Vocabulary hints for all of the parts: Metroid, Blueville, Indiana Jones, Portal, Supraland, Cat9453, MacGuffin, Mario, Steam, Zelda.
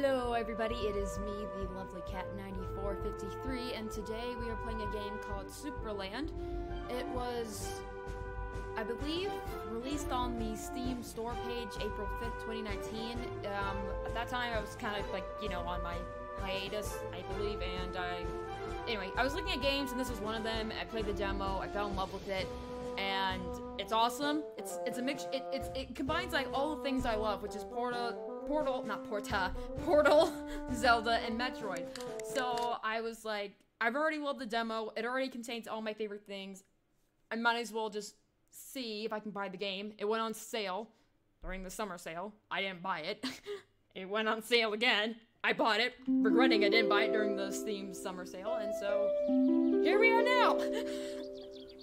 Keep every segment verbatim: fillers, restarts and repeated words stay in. Hello everybody, it is me, the lovely Cat nine four five three, and today we are playing a game called Supraland. It was, I believe, released on the Steam store page April fifth, twenty nineteen. Um, at that time I was kind of like, you know, on my hiatus, I believe, and I... Anyway, I was looking at games and this was one of them. I played the demo, I fell in love with it, and it's awesome. It's it's a mix. It, it's, it combines like all the things I love, which is Portal... Portal, not Porta, Portal, Zelda, and Metroid. So I was like, I've already loved the demo. It already contains all my favorite things. I might as well just see if I can buy the game. It went on sale during the summer sale. I didn't buy it. It went on sale again. I bought it, regretting I didn't buy it during the Steam summer sale. And so here we are now.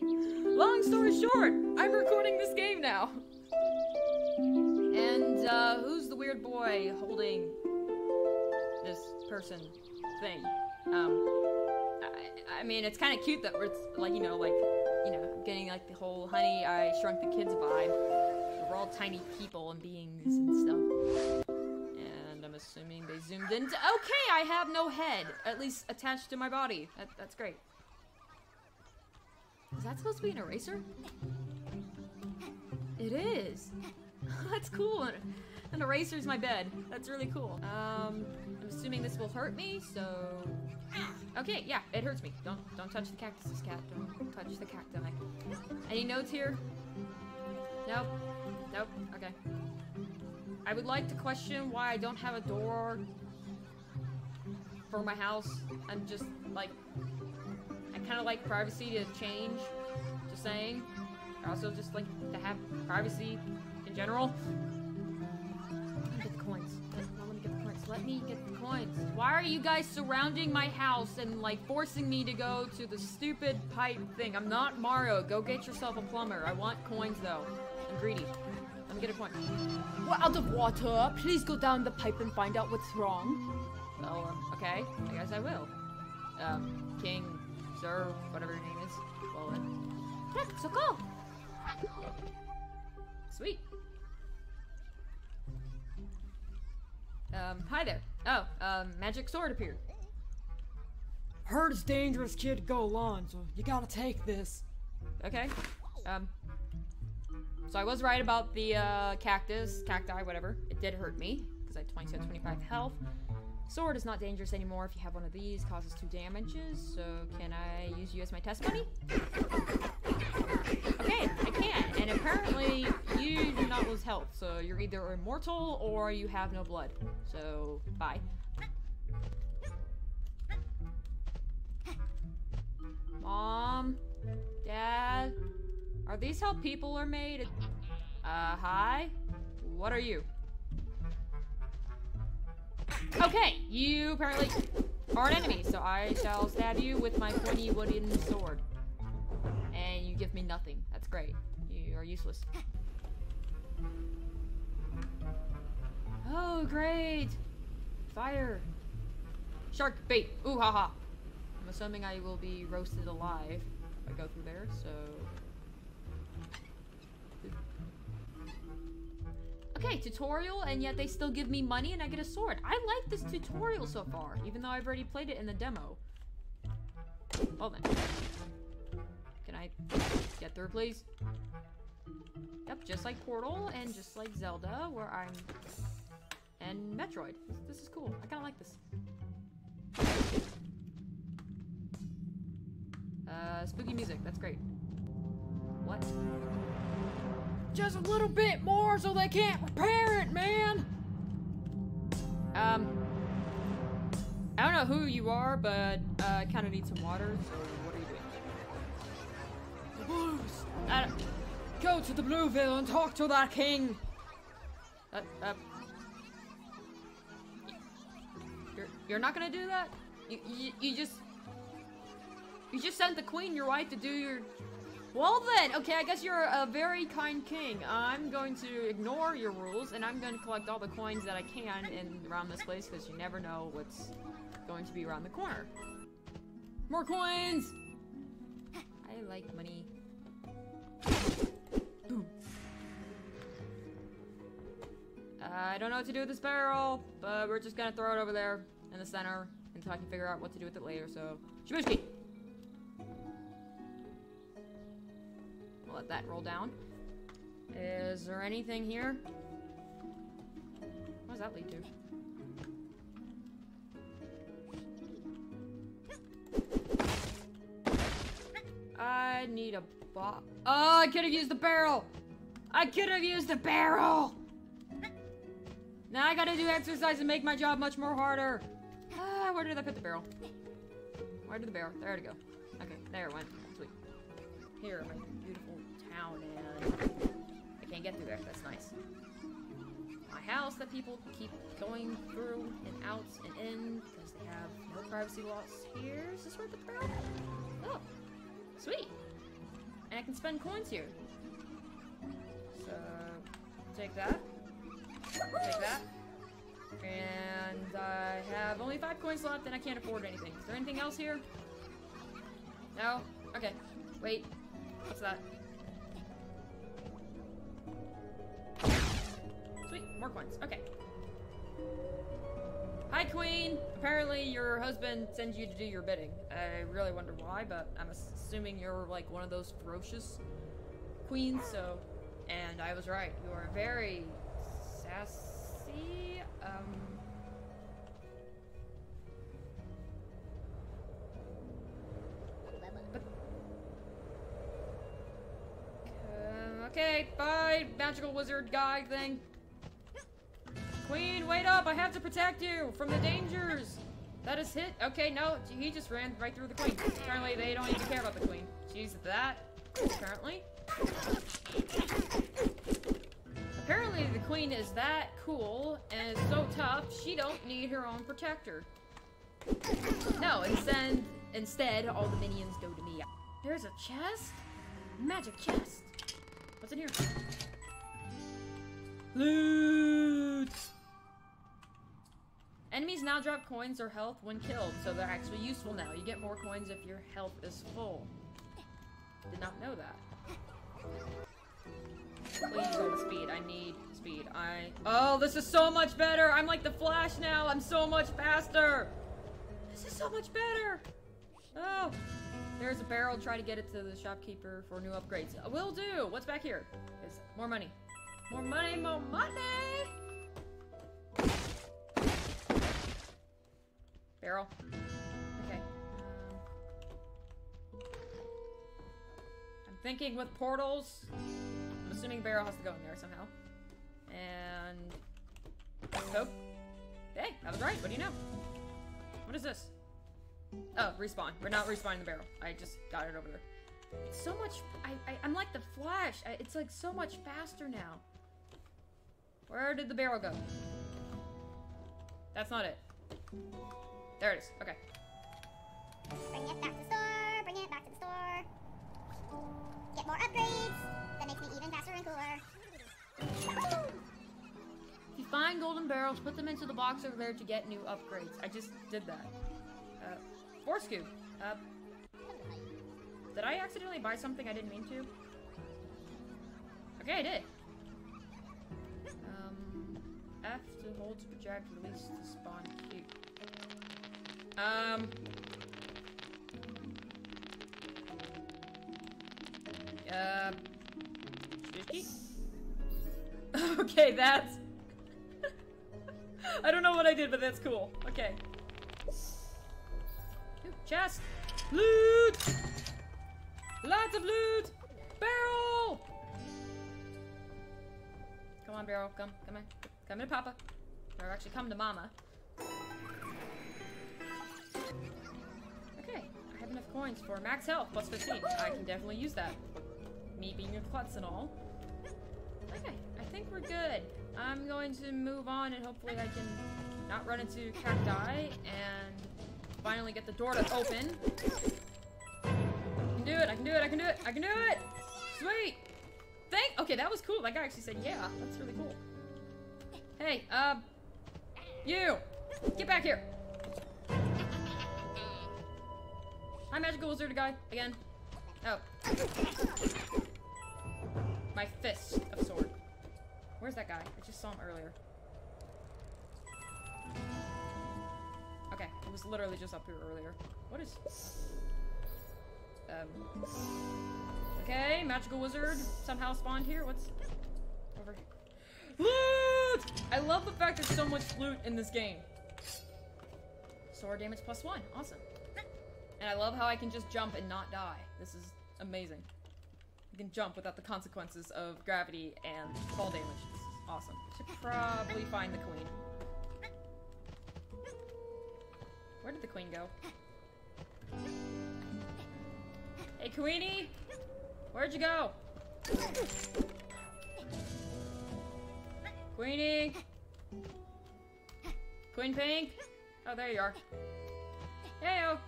Long story short, I'm recording this game now. And uh, who's the weird boy holding this person thing? Um, I, I mean, it's kind of cute that we're like, you know, like, you know, getting like the whole "Honey, I Shrunk the Kids" vibe. We're all tiny people and beings and stuff. And I'm assuming they zoomed in. Okay, I have no head, at least attached to my body. That, that's great. Is that supposed to be an eraser? It is. That's cool. An eraser's my bed. That's really cool. Um, I'm assuming this will hurt me, so... Okay, yeah, it hurts me. Don't don't touch the cactuses, Cat. Don't touch the cacti. Any notes here? Nope. Nope. Okay. I would like to question why I don't have a door for my house. I'm just, like... I kind of like privacy to change. Just saying. I also just like to have privacy... general. Let me get the coins. Let me get the coins. Let me get the coins. Why are you guys surrounding my house and like forcing me to go to the stupid pipe thing? I'm not Mario. Go get yourself a plumber. I want coins though. I'm greedy. Let me get a coin. We're out of water. Please go down the pipe and find out what's wrong. Well, um, okay. I guess I will. Um, King, Sir, whatever your name is. Well then. Look, so cool. Sweet. Um, hi there. Oh, um, magic sword appeared. Heard it's dangerous, kid, go along, so you gotta take this. Okay. Um. So I was right about the, uh, cactus, cacti, whatever. It did hurt me, because I had twenty-two, twenty-five health. Sword is not dangerous anymore if you have one of these. Causes two damages, so can I use you as my test bunny? Okay, I can, and apparently you do not lose health, so you're either immortal or you have no blood. So, bye. Mom? Dad? Are these how people are made? Uh, hi? What are you? Okay, you apparently are an enemy, so I shall stab you with my pointy wooden sword. And you give me nothing. That's great. You are useless. Oh, great! Fire! Shark bait! Ooh, haha! I'm assuming I will be roasted alive if I go through there, so... Okay, tutorial, and yet they still give me money and I get a sword. I like this tutorial so far, even though I've already played it in the demo. Well then. Can I get through, please? Yep, just like Portal and just like Zelda, where I'm... And Metroid. This, this is cool. I kinda like this. Uh, spooky music. That's great. What? Just a little bit more so they can't repair it, man! Um... I don't know who you are, but uh, I kinda need some water, so what are you doing? The blues! I don't... Go to the Blueville and talk to that king! Uh, uh... You're, you're not gonna do that? You, you, you just... You just sent the queen, your wife, to do your... Well then, okay, I guess you're a very kind king. I'm going to ignore your rules, and I'm going to collect all the coins that I can in around this place, because you never know what's going to be around the corner. More coins! I like money. Boom. Uh, I don't know what to do with this barrel, but we're just gonna throw it over there in the center until I can figure out what to do with it later, so... Shibushki! We'll let that roll down. Is there anything here? What does that lead to? I need a box. Oh, I could have used the barrel! I could have used the barrel! Now I gotta do exercise and make my job much more harder. Ah, where did I put the barrel? Where did the barrel? There to go. Okay, there it went. Sweet. Here, my beautiful town, and I can't get through there. That's nice. My house that people keep going through and out and in because they have no privacy laws. Here, is this where I put the barrel? Oh. Sweet! And I can spend coins here. So, take that. Take that. And I have only five coins left and I can't afford anything. Is there anything else here? No? Okay. Wait. What's that? Sweet. More coins. Okay. Hi, Queen! Apparently your husband sends you to do your bidding. I really wonder why, but I'm assuming you're, like, one of those ferocious queens, so... And I was right. You are very sassy, um... But... Uh, okay, bye, magical wizard guy thing. Queen, wait up! I have to protect you from the dangers! That is hit- Okay, no, he just ran right through the queen. Apparently, they don't even care about the queen. She's that, apparently. Apparently, the queen is that cool and is so tough, she don't need her own protector. No, instead, instead, all the minions go to me. There's a chest? Magic chest. What's in here? Loot! Enemies now drop coins or health when killed, so they're actually useful now. You get more coins if your health is full. Did not know that. Please go to speed. I need speed. I- Oh, this is so much better! I'm like the Flash now! I'm so much faster! This is so much better! Oh! There's a barrel. Try to get it to the shopkeeper for new upgrades. Will do! What's back here? It's more money. More money, more money! Barrel. Okay. I'm thinking with portals, I'm assuming barrel has to go in there somehow. And... Hope. Hey, I was right, what do you know? What is this? Oh, respawn. We're not respawning the barrel. I just got it over there. It's so much... I, I, I'm like the Flash. I, it's like so much faster now. Where did the barrel go? That's not it. There it is. Okay. Bring it back to the store. Bring it back to the store. Get more upgrades. That makes me even faster and cooler. If you find golden barrels, put them into the box over there to get new upgrades. I just did that. Uh, four scoop. Uh, did I accidentally buy something I didn't mean to? Okay, I did. F to hold to project, release to spawn Q. Um. Uh. Okay, that's. I don't know what I did, but that's cool. Okay. Ooh, chest! Loot! Lots of loot! Barrel! Come on, barrel. Come. Come on. Come to Papa. Or actually, come to Mama. Okay, I have enough coins for max health, plus fifteen. I can definitely use that. Me being a klutz and all. Okay, I think we're good. I'm going to move on and hopefully I can not run into cacti and finally get the door to open. I can do it, I can do it, I can do it, I can do it! Sweet! Thank- Okay, that was cool. That guy actually said, yeah, that's really cool. Hey, uh, you! Get back here! Hi, magical wizard guy, again. Oh. My fist of sword. Where's that guy? I just saw him earlier. was literally just up here earlier. What is... Um... Okay, magical wizard somehow spawned here. What's... over here? Flute! I love the fact there's so much flute in this game. Sword damage plus one. Awesome. And I love how I can just jump and not die. This is amazing. You can jump without the consequences of gravity and fall damage. This is awesome. Should probably find the queen. Where did the queen go? Hey, Queenie! Where'd you go? Queenie! Queen Pink! Oh, there you are. Heyo!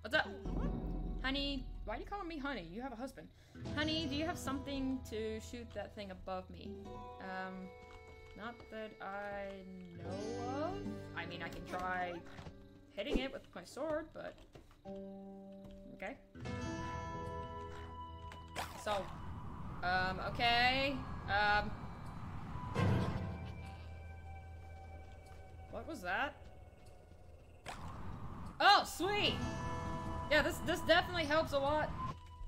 What's up? Honey, why are you calling me honey? You have a husband. Honey, do you have something to shoot that thing above me? Um, not that I know of. I mean, I can try hitting it with my sword, but... Okay. So, um, okay. Um... What was that? Oh, sweet! Yeah, this this definitely helps a lot.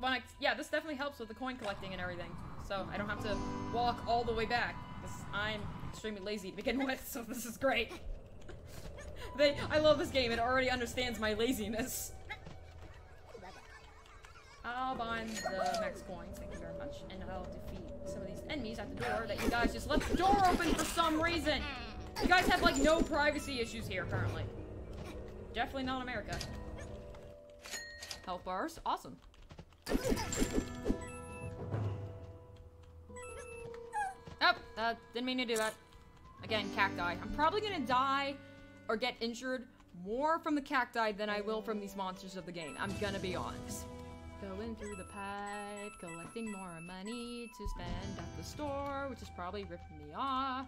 When I, yeah, this definitely helps with the coin collecting and everything. So I don't have to walk all the way back. Because I'm extremely lazy to begin with, so this is great. they, I love this game. It already understands my laziness. I'll bind the max coins, thank you very much. And I'll defeat some of these enemies at the door that you guys just left the door open for some reason. You guys have, like, no privacy issues here, apparently. Definitely not America. Health bars. Awesome. Oh, uh, didn't mean to do that. Again, cacti. I'm probably gonna die or get injured more from the cacti than I will from these monsters of the game. I'm gonna be honest. Going through the pipe, collecting more money to spend at the store, which is probably ripping me off.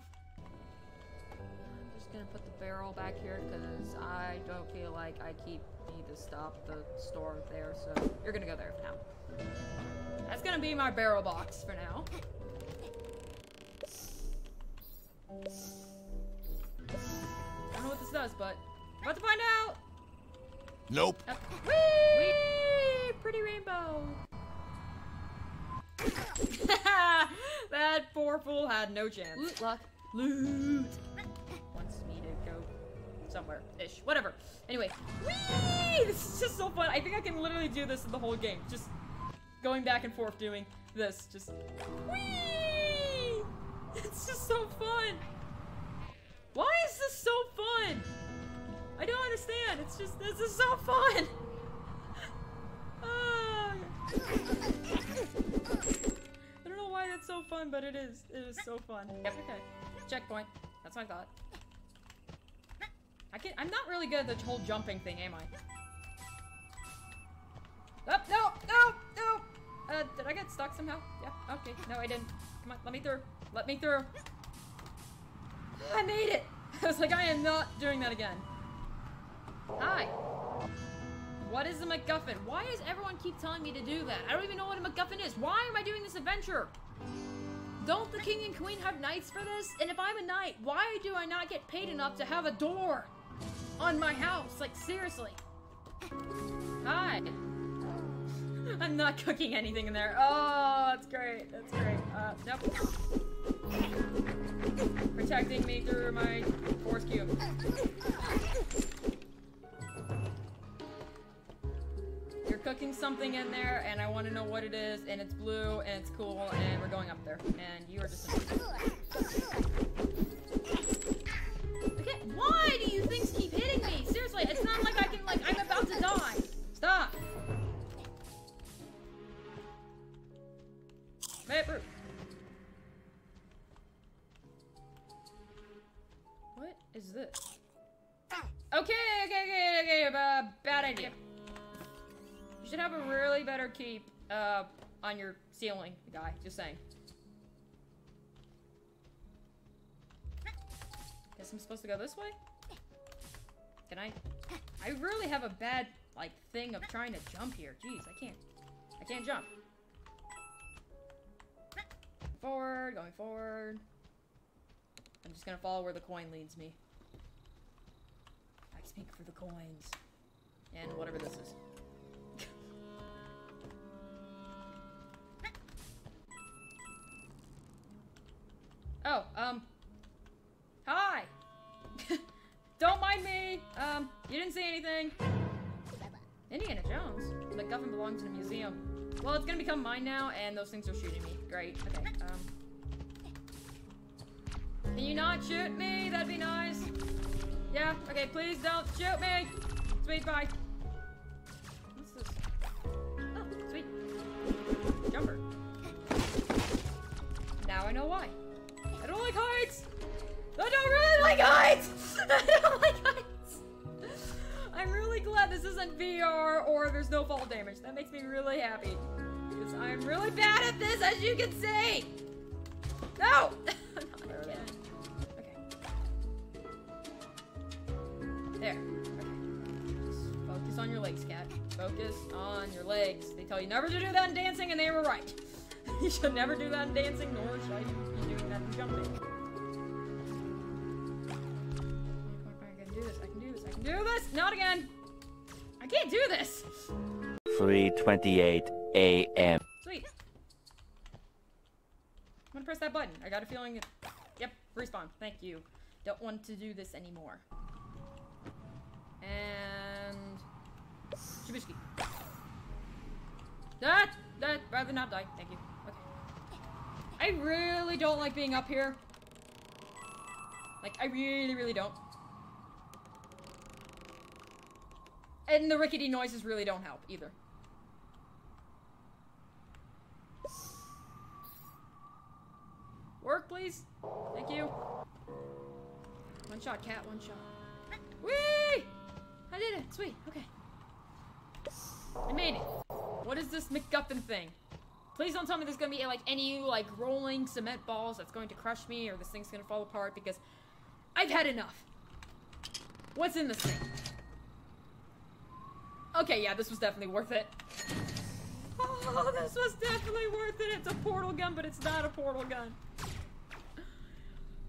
Gonna put the barrel back here because I don't feel like I keep need to stop the store there, so you're gonna go there for now. That's gonna be my barrel box for now. I don't know what this does, but about to find out. Nope. Oh. Whee! Whee! Pretty rainbow. That poor fool had no chance. Loot luck. Loot. Somewhere ish, whatever. Anyway, whee! This is just so fun. I think I can literally do this in the whole game. Just going back and forth doing this. Just whee! It's just so fun. Why is this so fun? I don't understand. It's just this is so fun. uh, I don't know why that's so fun, but it is. It is so fun. Yep, okay. Checkpoint. That's my thought. I can't- I'm not really good at the whole jumping thing, am I? Oh, no! No! No! Uh, did I get stuck somehow? Yeah, okay. No, I didn't. Come on, let me through. Let me through. I made it! I was like, I am not doing that again. Hi. What is the MacGuffin? Why does everyone keep telling me to do that? I don't even know what a MacGuffin is. Why am I doing this adventure? Don't the king and queen have knights for this? And if I'm a knight, why do I not get paid enough to have a door on my house? Like, seriously. Hi. I'm not cooking anything in there. Oh, that's great. That's great. Uh, nope. Protecting me through my force cube. You're cooking something in there, and I want to know what it is, and it's blue, and it's cool, and we're going up there. And you are just... Okay, why do you things keep hitting me? Seriously, it's not like I can, like, I'm about to die. Stop. Maproot. What is this? Okay, okay, okay, okay, uh, bad idea. You should have a really better keep uh, on your ceiling, guy. Just saying. Guess I'm supposed to go this way? Can I? I really have a bad, like, thing of trying to jump here. Jeez, I can't. I can't jump. Forward, going forward. I'm just gonna follow where the coin leads me. I I speak for the coins. And whatever this is. Oh, um. Hi! Don't mind me! Um, you didn't see anything. Indiana Jones? The MacGuffin belongs in a museum. Well, it's gonna become mine now, and those things are shooting me. Great. Okay, um. Can you not shoot me? That'd be nice. Yeah, okay, please don't shoot me! Sweet, bye. What's this? Oh, sweet. Jumper. Now I know why. I don't like heights! I don't really like heights! I don't like heights! I'm really glad this isn't V R or there's no fall damage. That makes me really happy. Because I'm really bad at this, as you can see! No! I'm not again. Okay. There. Okay. Just focus on your legs, Cat. Focus on your legs. They tell you never to do that in dancing, and they were right. You should never do that in dancing, nor should I be doing that in jumping. I can do this, I can do this, I can do this! Not again! I can't do this! three twenty-eight a m Sweet. I'm gonna press that button. I got a feeling it... Yep, respawn. Thank you. Don't want to do this anymore. And... Shibushiki. That! That! Rather not die. Thank you. I really don't like being up here. Like, I really, really don't. And the rickety noises really don't help, either. Work, please. Thank you. One shot, Cat, one shot. Whee! I did it, sweet, okay. I made it. What is this MacGuffin thing? Please don't tell me there's gonna be like any like rolling cement balls that's going to crush me or this thing's gonna fall apart because I've had enough. What's in this thing? Okay, yeah, this was definitely worth it. Oh, this was definitely worth it. It's a portal gun, but it's not a portal gun.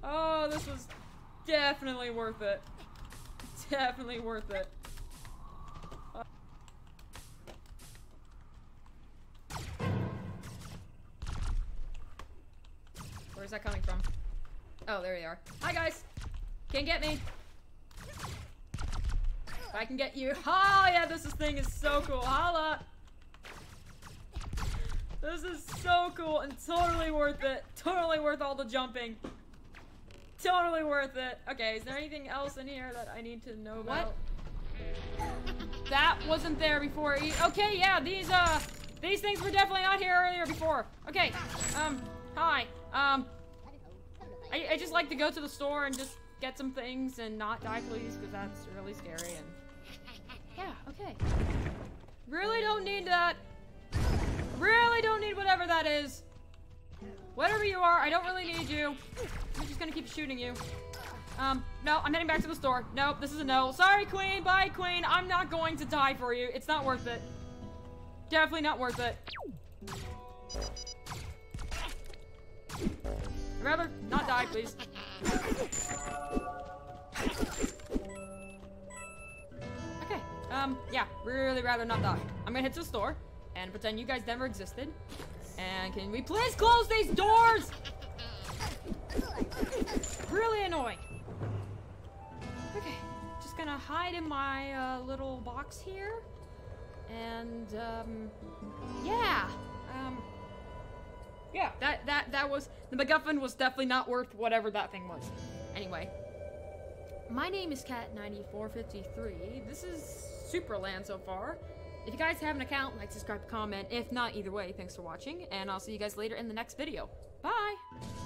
Oh, this was definitely worth it. Definitely worth it. Where's that coming from? Oh, there they are. Hi, guys! Can't get me! If I can get you. Oh, yeah, this is, thing is so cool. Holla! This is so cool and totally worth it. Totally worth all the jumping. Totally worth it. Okay, is there anything else in here that I need to know about? What? That wasn't there before. E okay, yeah, these, uh, these things were definitely not here earlier before. Okay, um, hi. Um, I, I just like to go to the store and just get some things and not die, please, because that's really scary and... Yeah, okay. Really don't need that. Really don't need whatever that is. Whatever you are, I don't really need you. I'm just gonna keep shooting you. Um, no, I'm heading back to the store. Nope, this is a no. Sorry, Queen. Bye, Queen. I'm not going to die for you. It's not worth it. Definitely not worth it. I'd rather not die, please. Okay, um, yeah, really rather not die. I'm gonna head to the store and pretend you guys never existed. And can we please close these doors? Really annoying. Okay, just gonna hide in my uh, little box here. And, um, yeah, um... Yeah, that, that, that was, the MacGuffin was definitely not worth whatever that thing was. Anyway. My name is Cat nine four five three. This is Supraland so far. If you guys have an account, like, subscribe, comment. If not, either way, thanks for watching. And I'll see you guys later in the next video. Bye!